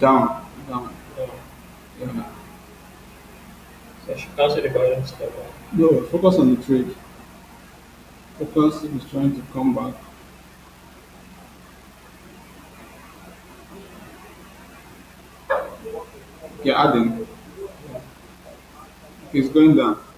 Down. So I should consider going to step up. No, focus on the trade. Focus is trying to come back. You're adding. It's going down.